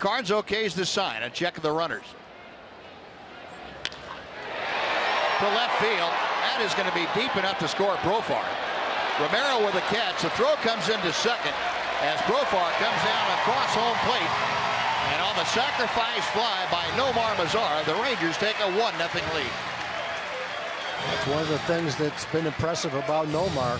Cards okays the sign. A check of the runners. To left field. That is going to be deep enough to score Profar. Romero with a catch. The throw comes into second as Profar comes down across home plate. And on the sacrifice fly by Nomar Mazara, the Rangers take a 1-0 lead. That's one of the things that's been impressive about Nomar.